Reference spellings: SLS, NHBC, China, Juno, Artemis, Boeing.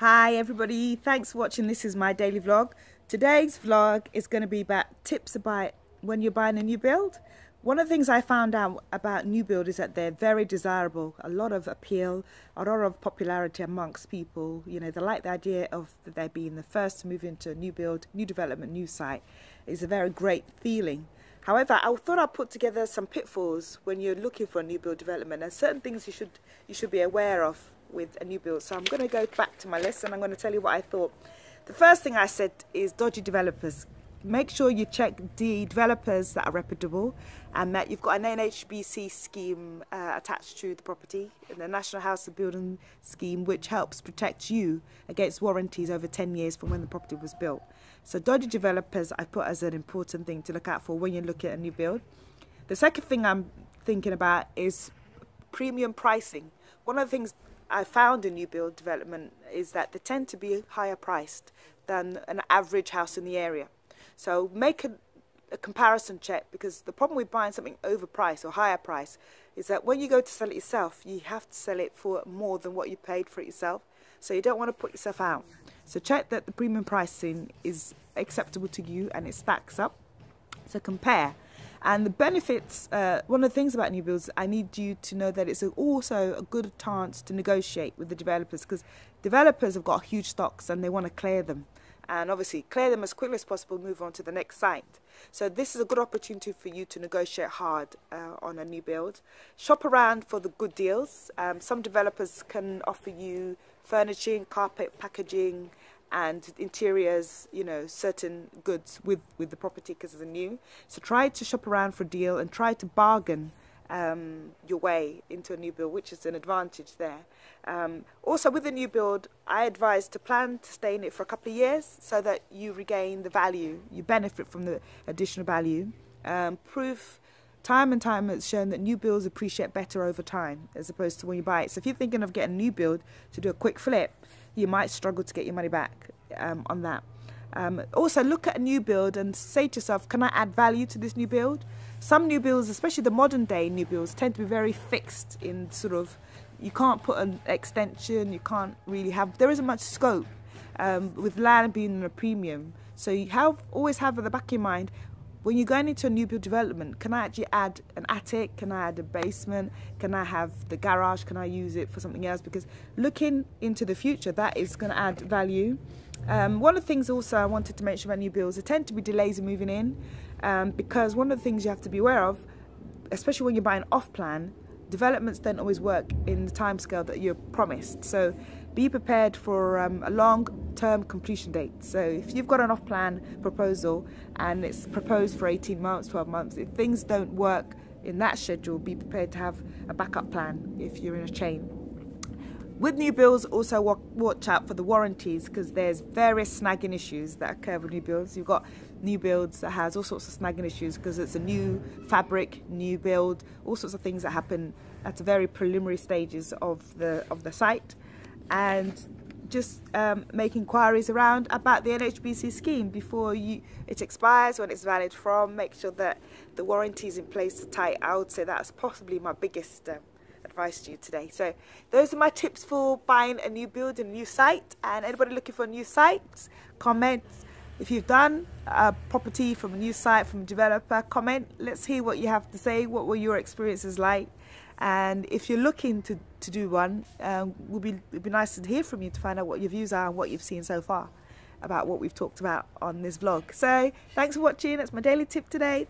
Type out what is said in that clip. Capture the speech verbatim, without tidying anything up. Hi everybody, thanks for watching. This is my daily vlog. Today's vlog is going to be about tips about when you're buying a new build. One of the things I found out about new build is that they're very desirable, a lot of appeal, a lot of popularity amongst people. You know, they like the idea of they being the first to move into a new build, new development, new site. It's a very great feeling. However, I thought I'd put together some pitfalls when you're looking for a new build development and certain things you should, you should be aware of with a new build. So I'm going to go back to my list and I'm going to tell you what I thought. The first thing I said is dodgy developers. Make sure you check the developers that are reputable and that you've got an N H B C scheme uh, attached to the property, and the National House of Building Scheme, which helps protect you against warranties over ten years from when the property was built. So dodgy developers I put as an important thing to look out for when you look at a new build. The second thing I'm thinking about is premium pricing. One of the things I found in new build development is that they tend to be higher priced than an average house in the area. So make a, a comparison check, because the problem with buying something overpriced or higher price is that when you go to sell it yourself, you have to sell it for more than what you paid for it yourself. So you don't want to put yourself out. So check that the premium pricing is acceptable to you and it stacks up. So compare. And the benefits, uh, one of the things about new builds, I need you to know that it's also a good chance to negotiate with the developers, because developers have got huge stocks and they want to clear them. And obviously clear them as quickly as possible, move on to the next site. So this is a good opportunity for you to negotiate hard uh, on a new build. Shop around for the good deals. Um, some developers can offer you furnishing, carpet, packaging, and interiors, you know, certain goods with, with the property because it's new. So try to shop around for a deal and try to bargain um, your way into a new build, which is an advantage there. Um, also with a new build, I advise to plan to stay in it for a couple of years so that you regain the value, you benefit from the additional value. Um, proof, time and time it's shown that new builds appreciate better over time as opposed to when you buy it. So if you're thinking of getting a new build to do a quick flip, you might struggle to get your money back um, on that. Um, also, look at a new build and say to yourself, can I add value to this new build? Some new builds, especially the modern day new builds, tend to be very fixed in sort of, you can't put an extension, you can't really have, there isn't much scope um, with land being a premium. So you have always have at the back of your mind, when you're going into a new build development, can I actually add an attic? Can I add a basement? Can I have the garage? Can I use it for something else? Because looking into the future, that is going to add value. Um, one of the things also I wanted to mention about new builds, there tend to be delays in moving in um, because one of the things you have to be aware of, especially when you're buying off-plan, developments don't always work in the timescale that you're promised. So be prepared for um, a long-term completion date. So if you've got an off-plan proposal and it's proposed for eighteen months, twelve months, if things don't work in that schedule, be prepared to have a backup plan if you're in a chain. With new builds, also watch out for the warranties, because there's various snagging issues that occur with new builds. You've got new builds that has all sorts of snagging issues because it's a new fabric, new build, all sorts of things that happen at the very preliminary stages of the, of the site. And just um, make inquiries around about the N H B C scheme before you, it expires, when it's valid from. Make sure that the warranty is in place to tight. I would say that's possibly my biggest uh, advice to you today. So those are my tips for buying a new build and a new site. And anybody looking for a new site, comment. If you've done a property from a new site, from a developer, comment. Let's hear what you have to say. What were your experiences like? And if you're looking to, to do one, um, it would be, it'd be nice to hear from you to find out what your views are and what you've seen so far about what we've talked about on this vlog. So thanks for watching. That's my daily tip today.